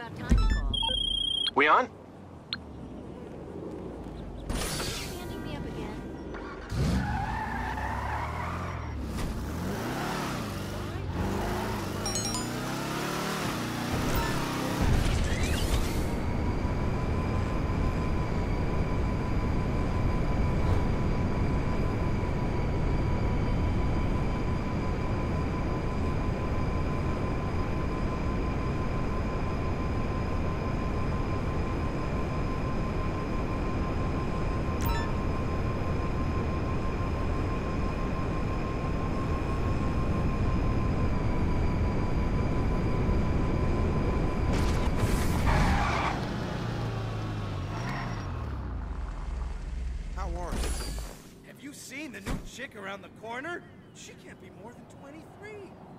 about time you called. We on? Have you seen the new chick around the corner? She can't be more than 23.